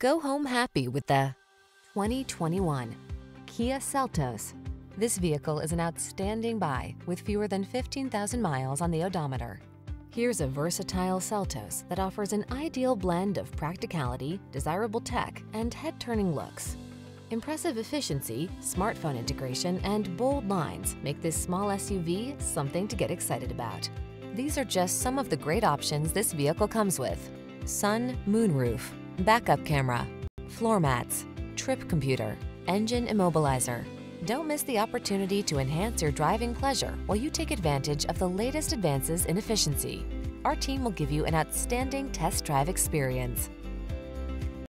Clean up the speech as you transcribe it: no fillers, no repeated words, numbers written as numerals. Go home happy with the 2021 Kia Seltos. This vehicle is an outstanding buy with fewer than 15,000 miles on the odometer. Here's a versatile Seltos that offers an ideal blend of practicality, desirable tech, and head-turning looks. Impressive efficiency, smartphone integration, and bold lines make this small SUV something to get excited about. These are just some of the great options this vehicle comes with: sun, moonroof, backup camera, floor mats, trip computer, engine immobilizer. Don't miss the opportunity to enhance your driving pleasure while you take advantage of the latest advances in efficiency. Our team will give you an outstanding test drive experience.